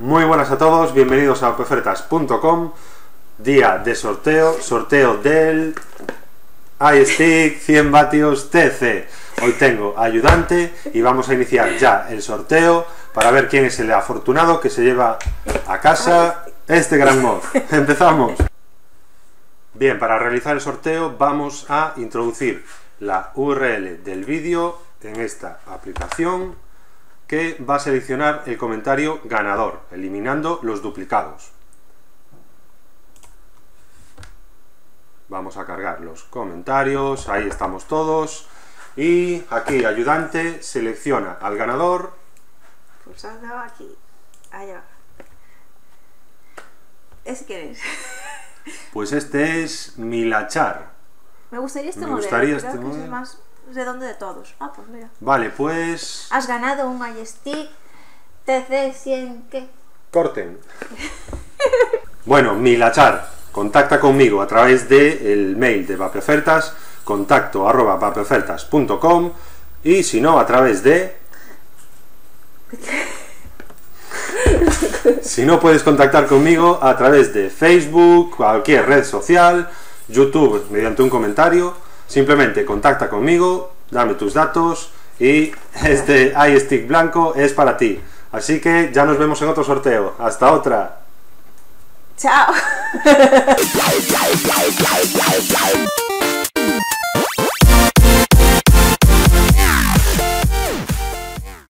Muy buenas a todos, bienvenidos a vapeofertas.com. Día de sorteo del iStick 100W TC. Hoy tengo ayudante y vamos a iniciar ya el sorteo para ver quién es el afortunado que se lleva a casa este gran mod. Empezamos. Bien, para realizar el sorteo vamos a introducir la URL del vídeo en esta aplicación, que va a seleccionar el comentario ganador, eliminando los duplicados. Vamos a cargar los comentarios, ahí estamos todos, y aquí ayudante selecciona al ganador. Pulsando aquí, allá. ¿Ese quién es? Pues este es Milachar. Me gustaría este modelo, creo que es el más redondo de todos. Ah, pues mira. Vale, pues... Has ganado un iStick TC 100... ¿Qué? Corten. Bueno, Milachar, contacta conmigo a través del mail de vapeofertas, contacto@vapeofertas.com, y si no, a través de... Si no, puedes contactar conmigo a través de Facebook, cualquier red social, YouTube, mediante un comentario. Simplemente contacta conmigo, dame tus datos y este iStick blanco es para ti. Así que ya nos vemos en otro sorteo. Hasta otra. Chao.